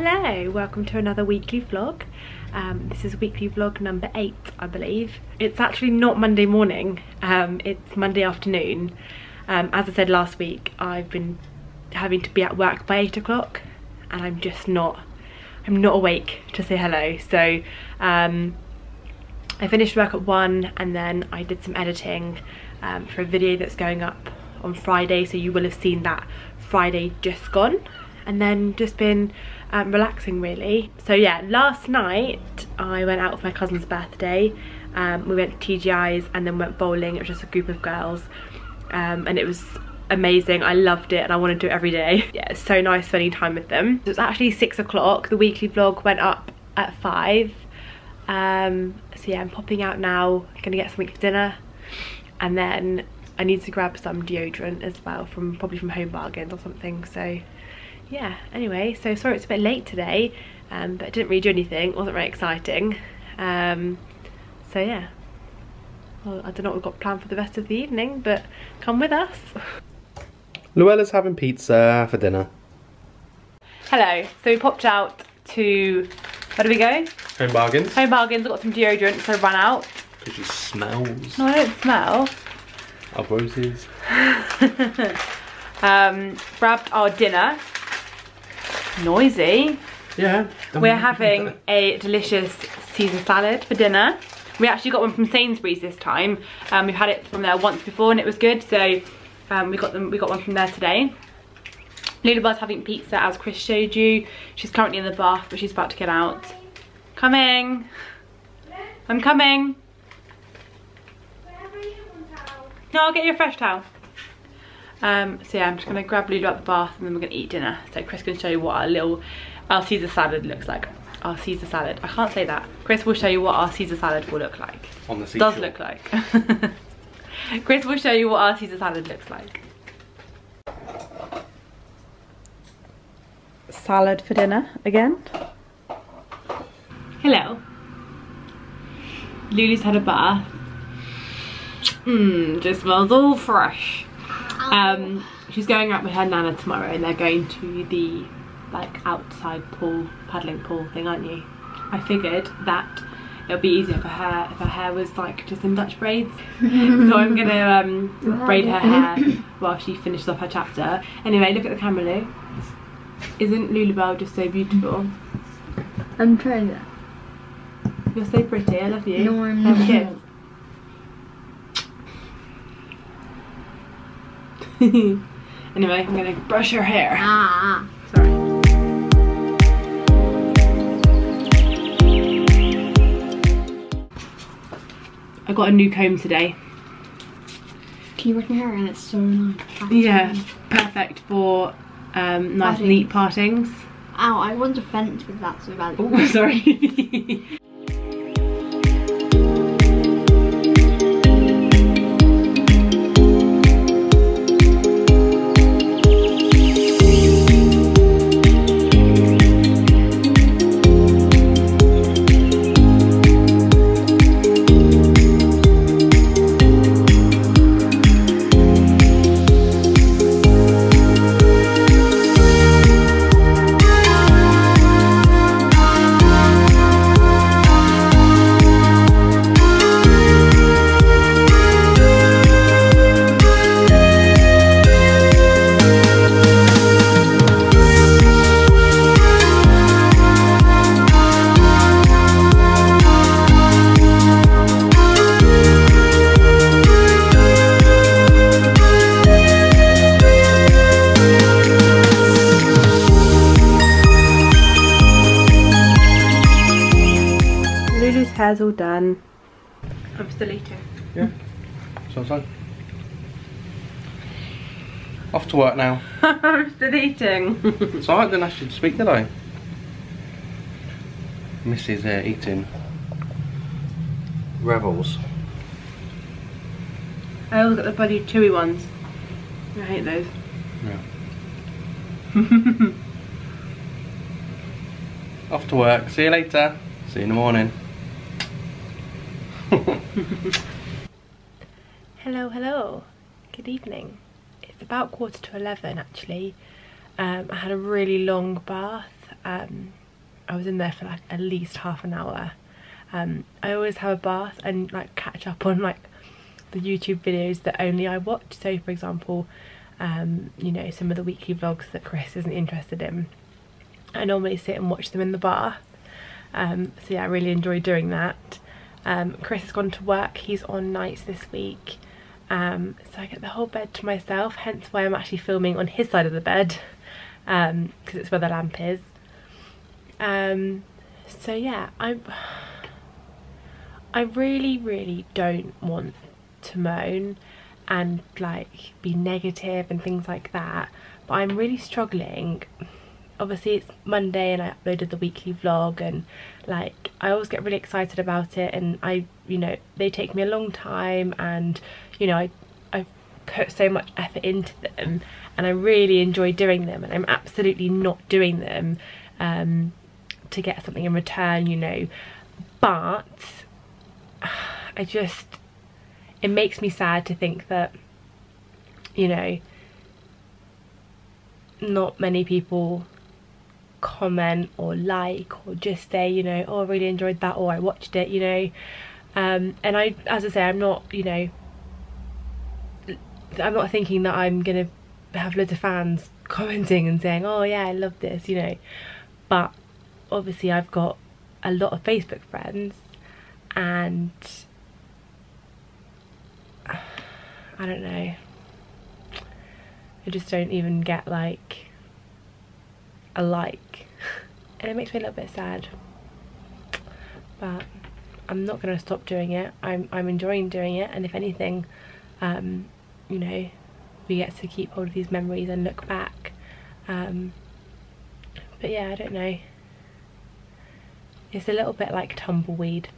Hello, welcome to another weekly vlog. This is weekly vlog number 8, I believe. It's actually not Monday morning, it's Monday afternoon. As I said last week, I've been having to be at work by 8 o'clock and I'm just not awake to say hello. So I finished work at 1 and then I did some editing for a video that's going up on Friday, so you will have seen that Friday just gone, and then just been relaxing really. So yeah, last night I went out for my cousin's birthday. We went to TGI's and then went bowling. It was just a group of girls and it was amazing. I loved it and I want to do it every day. Yeah, it's so nice spending time with them. It was actually 6 o'clock. The weekly vlog went up at 5. So yeah, I'm popping out now, gonna get something for dinner, and then I need to grab some deodorant as well, probably from Home Bargains or something. So yeah, anyway, so sorry it's a bit late today, but I didn't really do anything. It wasn't very exciting. So yeah, well, I don't know what we've got planned for the rest of the evening, but come with us. Luella's having pizza for dinner. Hello, so we popped out to, where do we go? Home Bargains. Home Bargains. I got some deodorant, so I ran out. Because she smells. No, I don't smell. Of roses. Grabbed our dinner. Noisy. Yeah. We're having a delicious Caesar salad for dinner. We actually got one from Sainsbury's this time. We've had it from there once before and it was good, so we got one from there today. Lula's having pizza, as Chris showed you. She's currently in the bath, but she's about to get out. Coming. I'm coming. No, I'll get you a fresh towel. So yeah, I'm just gonna grab Lulu out the bath and then we're gonna eat dinner. So Chris can show you what our Caesar salad looks like. Our Caesar salad, I can't say that. Chris will show you what our Caesar salad will look like. On the seashore. Does look like. Chris will show you what our Caesar salad looks like. Salad for dinner again. Hello. Lulu's had a bath. Just smells all fresh. She's going out with her nana tomorrow and they're going to the outside pool, paddling pool thing, aren't you? I figured that it'll be easier for her if her hair was just in Dutch braids. So I'm gonna braid her hair while she finishes off her chapter. Anyway, look at the camera, Lou. Isn't Lulabelle just so beautiful? I'm trying that. You're so pretty, I love you. No, I'm not. Anyway, I'm gonna brush her hair. Ah. Sorry. I got a new comb today. Can you work my hair? And it's so nice. Yeah, perfect for nice parting. Neat partings. Ow, I want to fence with that so badly. Oh, sorry. Hair's all done. I'm still eating. Yeah. So. Off to work now. I'm still eating. It's alright then, I should speak, did I? Mrs. Eating. Revels. I always got the bloody chewy ones. I hate those. Yeah. Off to work. See you later. See you in the morning. hello, good evening. It's about 11:15 actually. I had a really long bath. I was in there for like at least half an hour. I always have a bath and like catch up on like the YouTube videos that only I watch. So for example, you know, some of the weekly vlogs that Chris isn't interested in, I normally sit and watch them in the bath. So yeah, I really enjoy doing that. Chris has gone to work, he's on nights this week, so I get the whole bed to myself, hence why I'm actually filming on his side of the bed, because it's where the lamp is. So yeah, I really don't want to moan and like be negative and things like that, but I'm really struggling. Obviously it's Monday and I uploaded the weekly vlog, and like I always get really excited about it, and I, you know, they take me a long time, and you know, I've put so much effort into them and I really enjoy doing them, and I'm absolutely not doing them to get something in return, you know, but I just, it makes me sad to think that, you know, not many people comment or like or just say, you know, oh I really enjoyed that, or I watched it, you know, and I, as I say, I'm not, you know, I'm not thinking that I'm gonna have loads of fans commenting and saying, oh yeah I love this, you know, but obviously I've got a lot of Facebook friends, and I don't know, I just don't even get like a like, and it makes me a little bit sad, but I'm not gonna stop doing it. I'm enjoying doing it, and if anything, you know, we get to keep hold of these memories and look back, but yeah, I don't know, it's a little bit like tumbleweed.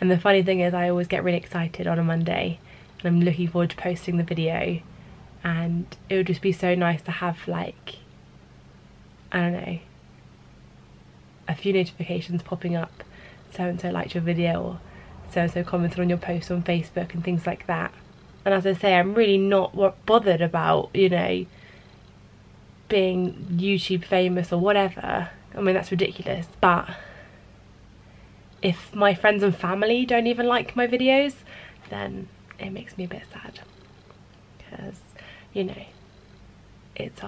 And the funny thing is, I always get really excited on a Monday and I'm looking forward to posting the video, and it would just be so nice to have like, I don't know, a few notifications popping up, so and so liked your video, or so and so commented on your post on Facebook and things like that. And as I say, I'm really not bothered about, you know, being YouTube famous or whatever. I mean, that's ridiculous, but if my friends and family don't even like my videos, then it makes me a bit sad, because you know, it's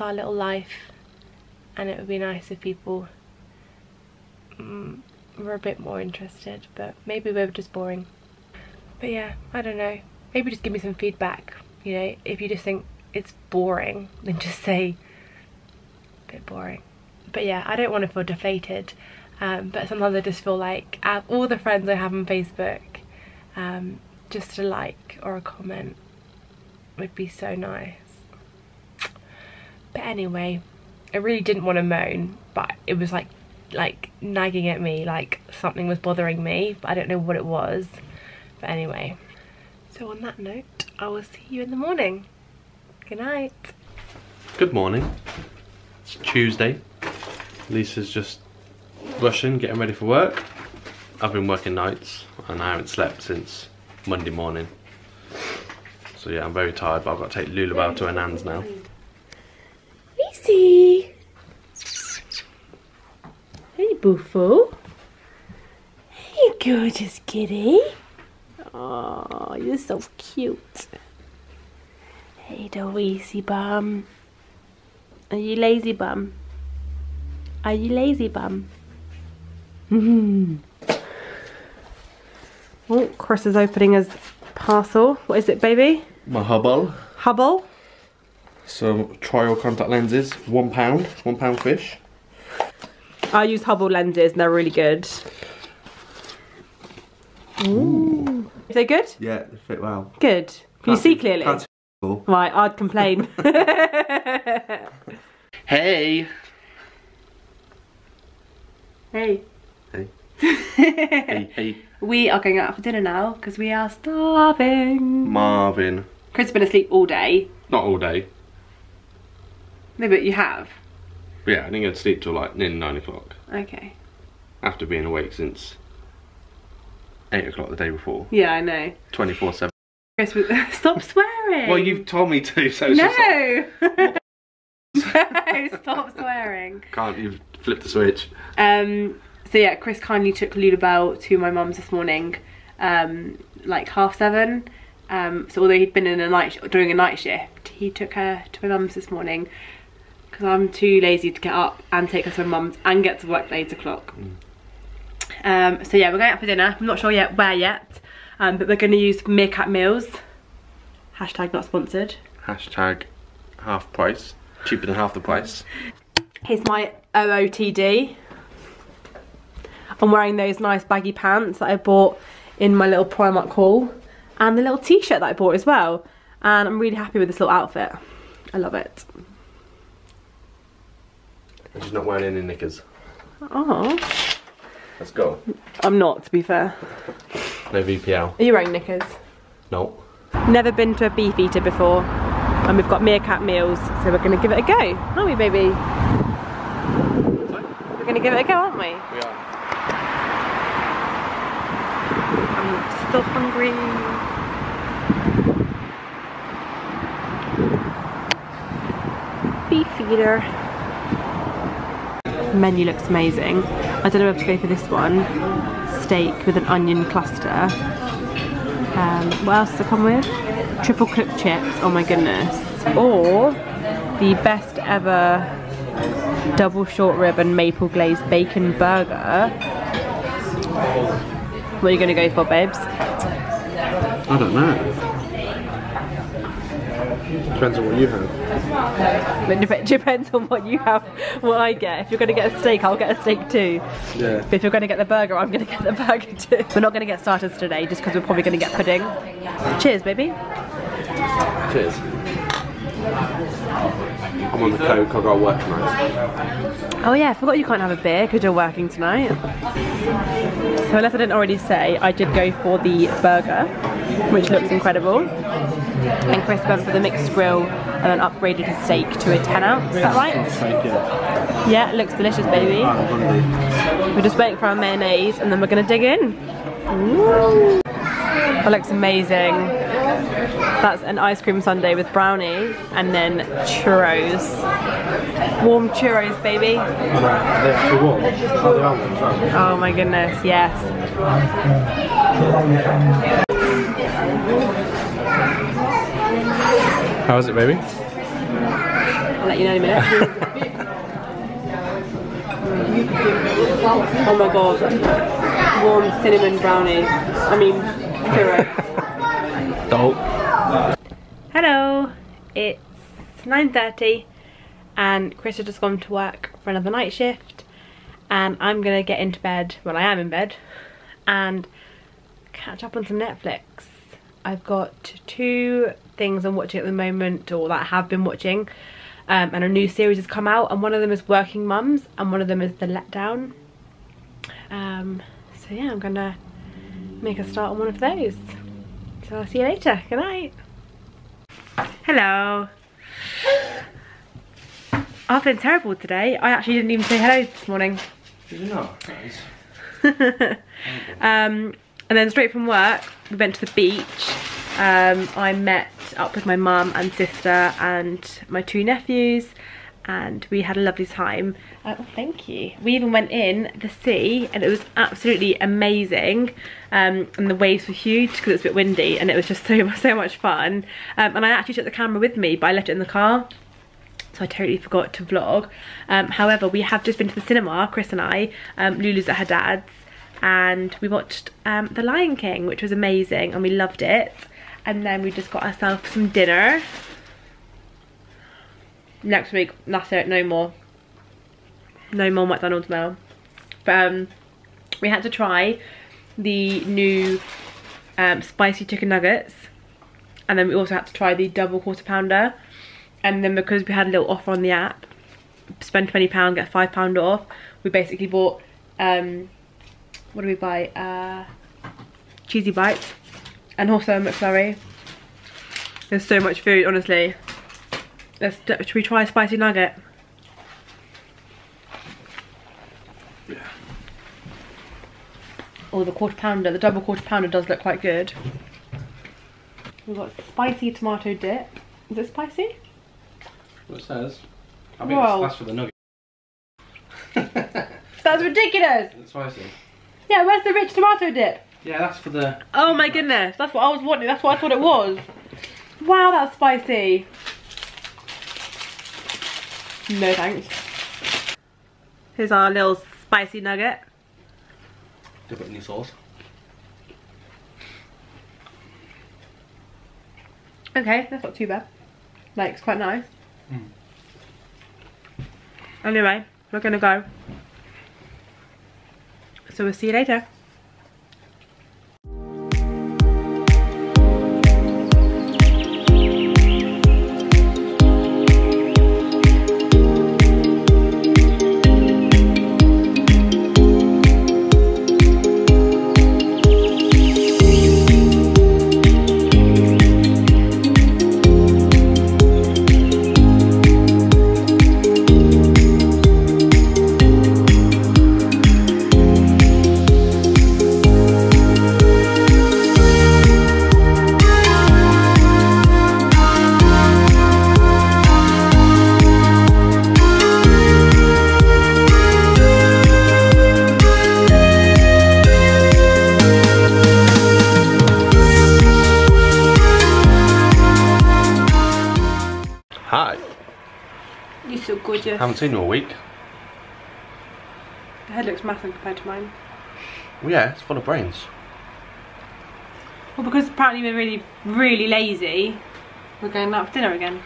our little life, and it would be nice if people were a bit more interested, but maybe we're just boring. But yeah, I don't know, maybe just give me some feedback, you know, if you just think it's boring, then just say a bit boring. But yeah, I don't want to feel deflated, but sometimes I just feel like out of all the friends I have on Facebook, just a like or a comment would be so nice. But anyway, I really didn't want to moan, but it was like nagging at me, like something was bothering me, but I don't know what it was. But anyway, so on that note, I will see you in the morning. Good night. Good morning. It's Tuesday. Lisa's just rushing, getting ready for work. I've been working nights and I haven't slept since Monday morning. So yeah, I'm very tired, but I've got to take Lulabelle to her nan's now. Lizzie! Hey, Buffo. Hey, gorgeous kitty. Oh, you're so cute. Hey, the lazy bum. Are you lazy bum? Are you lazy bum? Oh, Chris is opening his parcel. What is it, baby? My Hubble. Hubble. Some trial contact lenses. £1 fish. I use Hubble lenses and they're really good. Ooh. Is they good? Yeah, they fit well. Good. Can you see clearly? Right, I'd complain. Hey. Hey. Hey. Hey, hey. We are going out for dinner now because we are starving. Marvin. Chris has been asleep all day. Not all day. No, but you have. Yeah, I didn't go to sleep till like nearly 9 o'clock. Okay. After being awake since 8 o'clock the day before. Yeah, I know. 24/7. Chris, stop swearing. Well, you've told me to. So no. Just like, So stop swearing. Can't, you've flipped the switch. So yeah, Chris kindly took Ludabelle to my mum's this morning, like 7:30. So although he'd been in a night shift, he took her to my mum's this morning because I'm too lazy to get up and take her to my mum's and get to work at 8 o'clock. So yeah, we're going out for dinner. I'm not sure yet where yet, but we're going to use Meerkat Meals. Hashtag not sponsored. Hashtag half price. Cheaper than half the price. Here's my OOTD. I'm wearing those nice baggy pants that I bought in my little Primark haul, and the little t-shirt that I bought as well. And I'm really happy with this little outfit. I love it. I'm just not wearing any knickers. Oh. Let's go. I'm not, to be fair. No VPL. Are you wearing knickers? No. Never been to a Beefeater before, and we've got Meerkat Meals, so we're going to give it a go, aren't we, baby? Sorry? We're going to give it a go, aren't we? We are. I'm still hungry. Beefeater. The menu looks amazing. I don't know where to go for this one. Steak with an onion cluster. What else does it come with? Triple cooked chips, oh my goodness. Or the best ever double short rib and maple glazed bacon burger. What are you going to go for, babes? I don't know. Depends on what you have. It depends on what you have, what I get. If you're going to get a steak, I'll get a steak too. Yeah. But if you're going to get the burger, I'm going to get the burger too. We're not going to get starters today, just because we're probably going to get pudding. Cheers, baby. Cheers. I'm on the coke, I've got to work tonight. Oh yeah, I forgot you can't have a beer because you're working tonight. So unless I didn't already say, I did go for the burger, which looks incredible. And Chris went for the mixed grill and then upgraded his steak to a 10 ounce, is that right? Yeah, it looks delicious, baby. We're just waiting for our mayonnaise and then we're going to dig in. Ooh. That looks amazing. That's an ice cream sundae with brownie and then churros. Warm churros, baby. They're actually warm. Oh, they are warm, sorry. Oh my goodness, yes. How is it, baby? I'll let you know in a minute. Oh my god. Warm cinnamon brownie. I mean, churro. Dope. Hello, it's 9:30 and Chris has just gone to work for another night shift, and I'm gonna get into bed, well I am in bed, and catch up on some Netflix. I've got 2 things I'm watching at the moment, or that I have been watching, and a new series has come out, and one of them is Working Mums and one of them is The Letdown. So yeah, I'm gonna make a start on one of those. So I'll see you later. Good night. Hello. I've been terrible today. I actually didn't even say hello this morning. Did you not? And then straight from work, we went to the beach. I met up with my mum and sister and my 2 nephews, and we had a lovely time. Oh, thank you. We even went in the sea and it was absolutely amazing, and the waves were huge because it was a bit windy, and it was just so much fun. And I actually took the camera with me, but I left it in the car, so I totally forgot to vlog. However, we have just been to the cinema, Chris and I, Lulu's at her dad's, and we watched The Lion King, which was amazing and we loved it. And then we just got ourselves some dinner. Next week, that's it, no more McDonald's now. But we had to try the new spicy chicken nuggets, and then we also had to try the double quarter pounder, and then because we had a little offer on the app, spend £20 get £5 off, we basically bought what do we buy, cheesy bites and also a McFlurry. There's so much food, honestly. Should we try a spicy nugget? Yeah. Or the quarter pounder. The double quarter pounder does look quite good. We've got spicy tomato dip. Is it spicy? What it says? I mean, that's for the nugget. That's ridiculous. That's spicy. Yeah, where's the rich tomato dip? Yeah, that's for the... Oh my goodness, that's what I was wanting. That's what I thought it was. Wow, that's spicy. No thanks. Here's our little spicy nugget. Dip it in your sauce. Okay, that's not too bad. Like, it's quite nice. Mm. Anyway, we're gonna go. So we'll see you later. I haven't seen you all week. Your head looks massive compared to mine. Well, yeah, it's full of brains. Well, because apparently we're really, really lazy, we're going out for dinner again.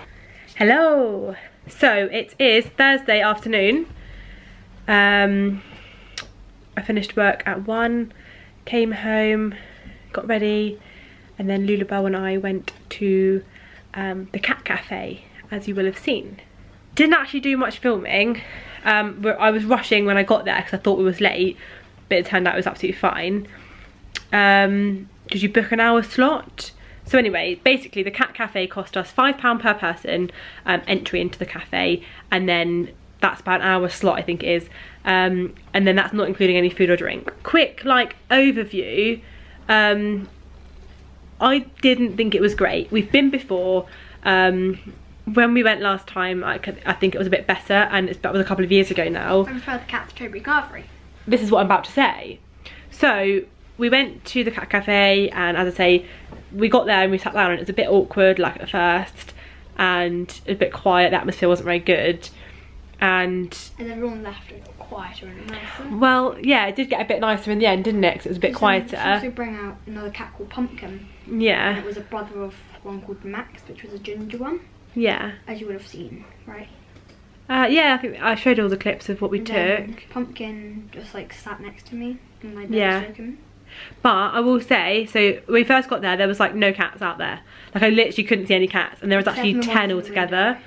Hello! So, it is Thursday afternoon. I finished work at 1, came home, got ready, and then Lulabelle and I went to the cat cafe, as you will have seen. Didn't actually do much filming. I was rushing when I got there because I thought we was late, but it turned out it was absolutely fine. Did you book an hour slot? So anyway, basically the cat cafe cost us £5 per person entry into the cafe, and then that's about an hour slot, I think it is. And then that's not including any food or drink. Quick like overview. I didn't think it was great. We've been before. When we went last time, I think it was a bit better, and that was a couple of years ago now. I prefer the cat to Toby Carvery. This is what I'm about to say. So, we went to the cat cafe, and as I say, we got there and we sat down, and it was a bit awkward, like at first, and a bit quiet. The atmosphere wasn't very good. And everyone left a bit quieter and nicer. Well, yeah, it did get a bit nicer in the end, didn't it? Because it was a bit quieter. They also bring out another cat called Pumpkin. Yeah. And it was a brother of one called Max, which was a ginger one. Yeah. As you would have seen, right? Yeah, I think I showed all the clips of what we took. Pumpkin just like sat next to me and I didn't choke him. But I will say, so when we first got there was like no cats out there. Like I literally couldn't see any cats, and there was actually 10 altogether.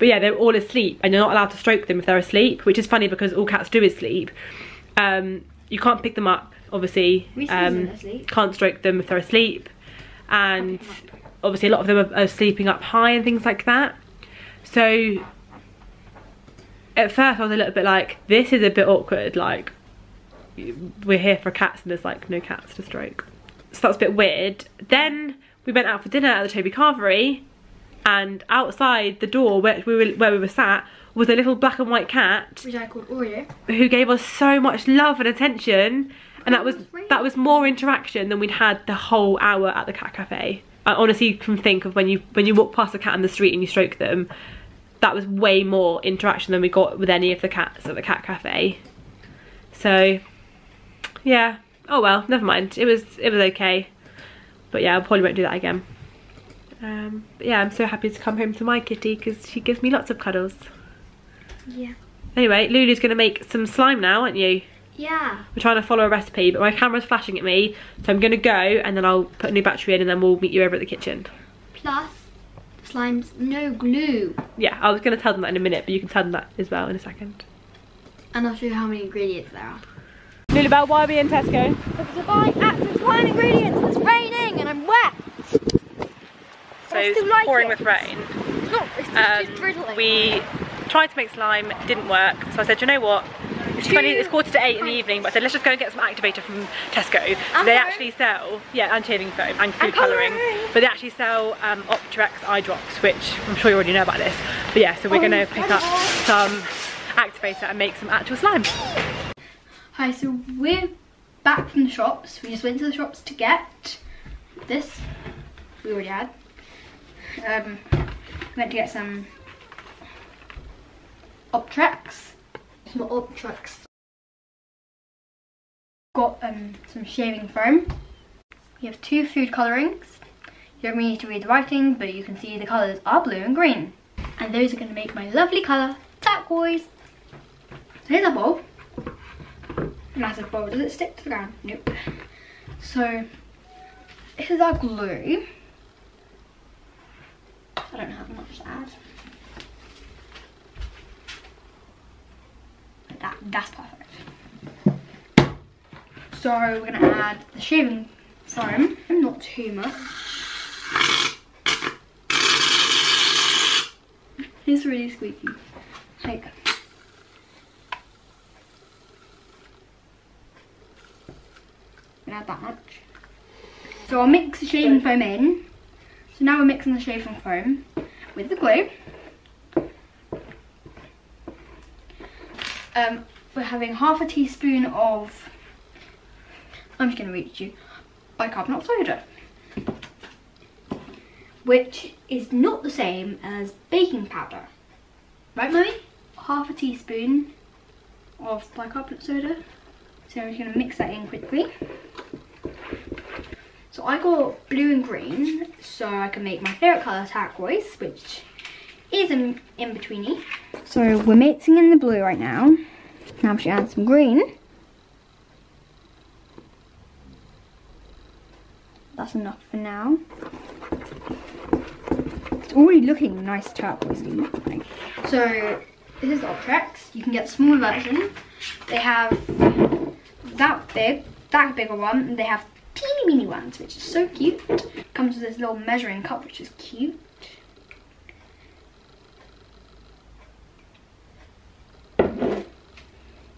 But yeah, they're all asleep, and you're not allowed to stroke them if they're asleep, which is funny because all cats do is sleep. You can't pick them up, obviously. Can't stroke them if they're asleep, and obviously a lot of them are sleeping up high and things like that. So at first I was a little bit like, this is a bit awkward, like we're here for cats and there's like no cats to stroke. So that's a bit weird. Then we went out for dinner at the Toby Carvery, and outside the door where we were sat was a little black and white cat, which I called Oreo, who gave us so much love and attention, and that was more interaction than we'd had the whole hour at the cat cafe. I honestly can think of when you walk past a cat in the street and you stroke them, that was way more interaction than we got with any of the cats at the cat cafe. So yeah, oh well, never mind. It was okay, but yeah, I probably won't do that again. But yeah, I'm so happy to come home to my kitty because she gives me lots of cuddles. Yeah. Anyway, Lulu's gonna make some slime now, aren't you? Yeah. We're trying to follow a recipe, but my camera's flashing at me, so I'm going to go and then I'll put a new battery in and then we'll meet you over at the kitchen. Plus, the slime's no glue. Yeah, I was going to tell them that in a minute, but you can tell them that as well in a second. And I'll show you how many ingredients there are. Lulabelle, why are we in Tesco? Because I buy active slime ingredients and it's raining and I'm wet. So it's like pouring with rain. It's not, it's just drizzling. We tried to make slime, it didn't work, so I said, you know what? It's 7:45 in the evening, but I said let's just go and get some activator from Tesco. So they actually sell, yeah, and shaving foam and food colouring, but they actually sell Optrex eye drops, which I'm sure you already know about this. But yeah, so we're gonna pick up some activator and make some actual slime. Hi, so we're back from the shops. We just went to the shops to get this. We already had. Went to get some Optrex. Some Optrex. Got some shaving foam. We have two food colourings. You don't really need to read the writing, but you can see the colours are blue and green. And those are going to make my lovely colour turquoise. So here's our bowl. Massive bowl. Does it stick to the ground? Nope. So this is our glue. I don't have much to add. Like that. That's perfect. So we're going to add the shaving foam. Not too much. It's really squeaky. Like, not that much. So I'll mix the shaving foam in. So now we're mixing the shaving foam with the glue. We're having half a teaspoon of, I'm just gonna reach you, bicarbonate soda, which is not the same as baking powder. Right, Mummy? Half a teaspoon of bicarbonate soda. So I'm just going to mix that in quickly. So I got blue and green so I can make my favourite colour, turquoise, which is in betweeny. So we're mixing in the blue right now. Now we should add some green. That's enough for now. It's already looking nice turquoisey. So this is the Optrex. You can get the small version. They have that big, that bigger one, and they have teeny weeny ones, which is so cute. Comes with this little measuring cup, which is cute.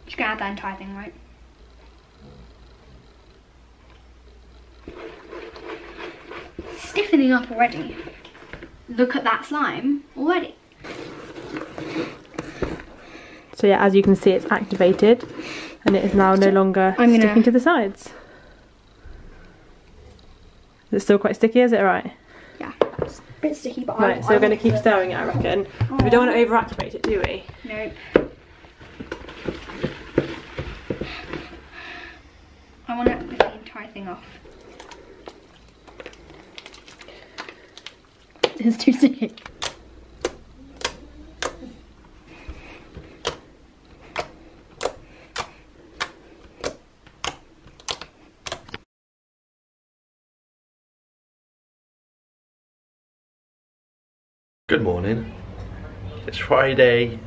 Just gonna add that entire thing, right? Stiffening up already. Look at that slime already. So yeah, as you can see, it's activated and it is now no longer sticking to the sides. Is it still quite sticky? Is it right? Yeah, it's a bit sticky, but right, so we're going to keep stirring it, I reckon. Oh. We don't want to overactivate it, do we? Nope. I want to get the entire thing off. It's too sticky. Good morning. It's Friday.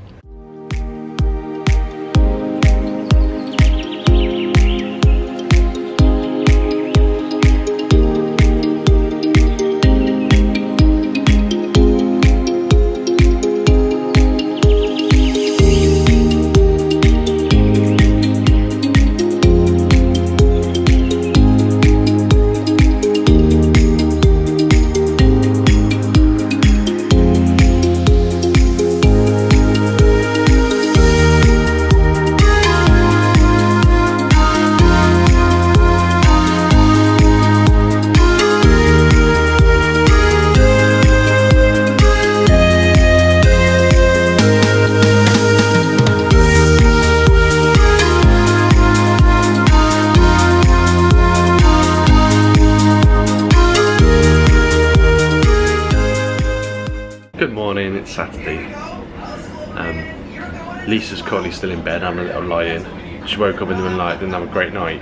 Lisa's currently still in bed. I'm a little lie-in. She woke up in the middle of the night, didn't have a great night.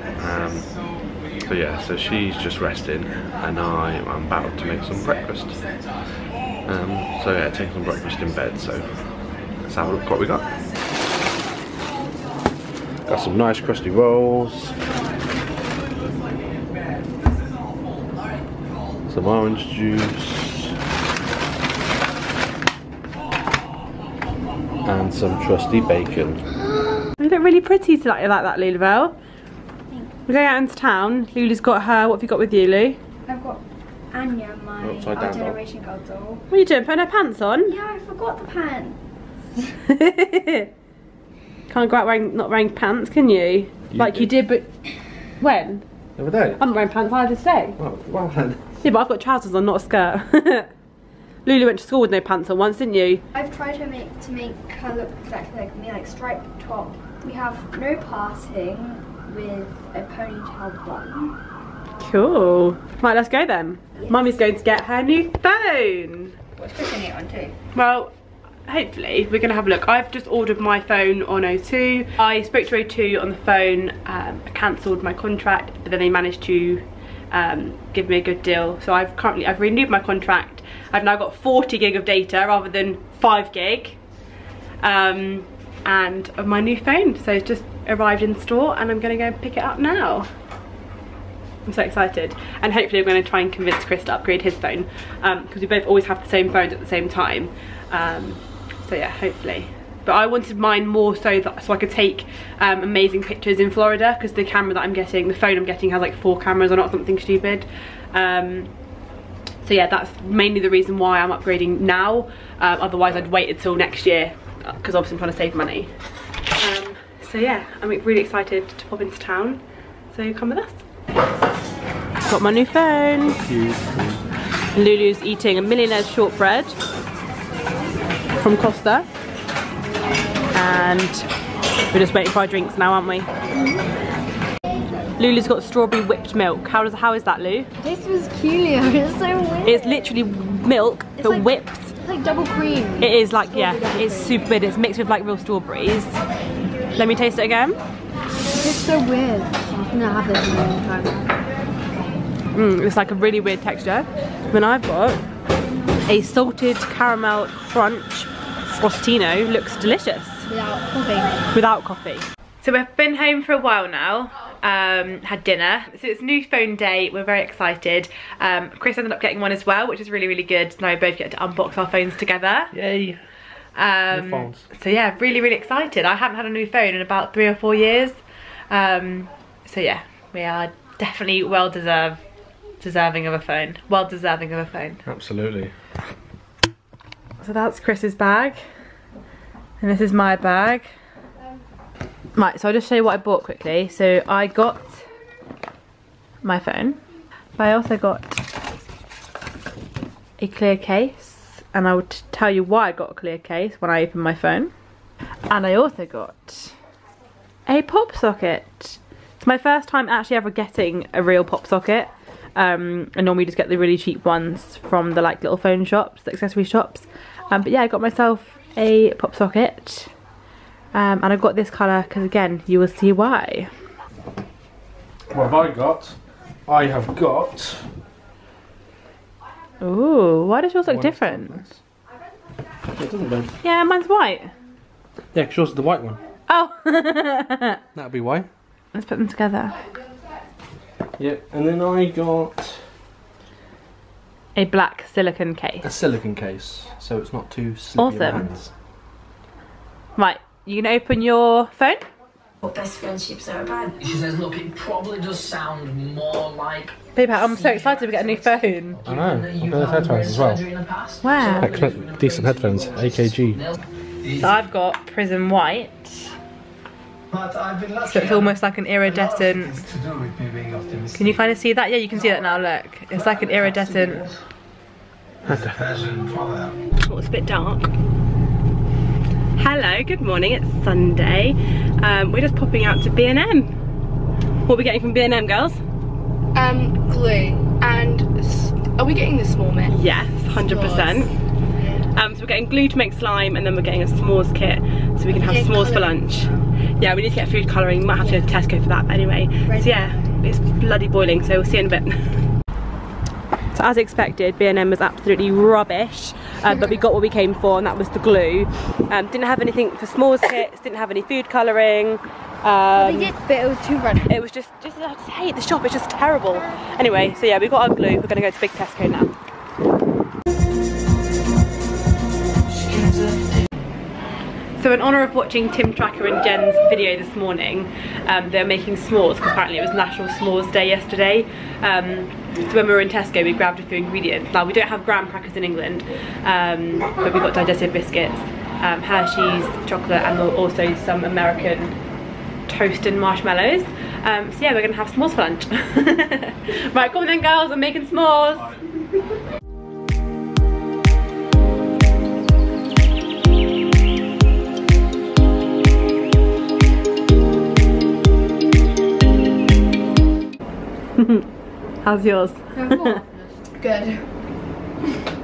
So yeah, so she's just resting and I am about to make some breakfast. So yeah, take some breakfast in bed, so let's have a look at what we got. Got some nice crusty rolls. Some orange juice. And some trusty bacon. You look really pretty tonight, like that, Lulabelle. We're going out into town. Lulu's got her. What have you got with you, Lou? I've got Anya, my our generation girl doll. What are you doing, putting her pants on? Yeah, I forgot the pants. Can't go out wearing, not wearing pants, can you? You did, but when? The other day. I'm not wearing pants either today. Well, well then. Yeah, but I've got trousers on, not a skirt. Lulu went to school with no pants on once, didn't you? I've tried to make her look exactly like me, like striped top. We have no parting with a ponytail bun. Cool. Right, let's go then. Yes. Mummy's going to get her new phone. What's clicking it on too? Well, hopefully we're going to have a look. I've just ordered my phone on O2. I spoke to O2 on the phone. I cancelled my contract, but then they managed to give me a good deal. So I've renewed my contract. I've now got 40 gig of data rather than 5 gig, and my new phone. So it's just arrived in store, and I'm going to go and pick it up now. I'm so excited, and hopefully I'm going to try and convince Chris to upgrade his phone, because we both always have the same phones at the same time. So yeah, hopefully. But I wanted mine more so that I could take amazing pictures in Florida, because the camera that I'm getting, the phone I'm getting, has like 4 cameras on it or something stupid. So yeah, that's mainly the reason why I'm upgrading now. Otherwise I'd wait until next year, because obviously I'm trying to save money. So yeah, I'm really excited to pop into town, so come with us. I've got my new phone. Cute. Lulu's eating a millionaire's shortbread from Costa, and we're just waiting for our drinks now, aren't we? Lulu's got strawberry whipped milk. How is that, Lou? This was peculiar. It's so weird. It's literally milk, but like, whipped. It's like double cream. It is like, yeah, it's super weird. It's mixed with like real strawberries. Let me taste it again. It's so weird. I've never had this in a long time. It's like a really weird texture. Then I've got a salted caramel crunch frostino. Looks delicious. Without coffee. Without coffee. So we've been home for a while now, had dinner. So it's new phone day, we're very excited. Chris ended up getting one as well, which is really, really good. Now we both get to unbox our phones together. Yay. So yeah, really, really excited. I haven't had a new phone in about 3 or 4 years. So yeah, we are definitely well deserving of a phone. Well deserving of a phone. Absolutely. So that's Chris's bag. And this is my bag. Right, so I'll just show you what I bought quickly. So I got my phone, but I also got a clear case, and I will tell you why I got a clear case when I open my phone. And I also got a pop socket. It's my first time actually ever getting a real pop socket. I normally just get the really cheap ones from the like little phone shops, the accessory shops. But yeah, I got myself a pop socket, and I got this colour because again you will see why. What have I got? I have got. Ooh, why does yours look different? It doesn't look. Yeah, mine's white. Yeah, because yours is the white one. Oh. That'll be why. Let's put them together. Yep, and then I got a black silicone case. A silicone case, so it's not too slippy. Awesome. Right, you can open your phone. Well, best friendships are bad. She says, look, it probably does sound more like. Babe, I'm so excited we get a new phone. I know. I've got headphones as well. Wow. Excellent, decent headphones. AKG. So I've got Prism White. So it's almost like an iridescent. Can you kind of see that? Yeah, you can see that now, look. It's like an iridescent. Oh, it's a bit dark. Hello, good morning, it's Sunday. We're just popping out to B&M. What are we getting from B&M, girls? Glue. And are we getting the s'more mix? Yes, 100%. So we're getting glue to make slime, and then we're getting a s'mores kit so we can have s'mores for lunch. Yeah, we need to get food colouring. We might have to go to Tesco for that, but anyway. So yeah, it's bloody boiling, so we'll see you in a bit. So as expected, B&M was absolutely rubbish, but we got what we came for, and that was the glue. Didn't have anything for s'mores kits, didn't have any food colouring. Well, they did, but it was too rubbish. It was just, I just hate the shop, it's just terrible. Anyway, so yeah, we got our glue, we're going to go to big Tesco now. So in honour of watching Tim Tracker and Jen's video this morning, they're making s'mores, because apparently it was National S'mores Day yesterday. So when we were in Tesco, we grabbed a few ingredients. Now, we don't have graham crackers in England, but we've got digestive biscuits, Hershey's chocolate, and also some American toast and marshmallows. So yeah, we're gonna have s'mores for lunch. Right, come on then girls, I'm making s'mores. Bye. How's yours? Good.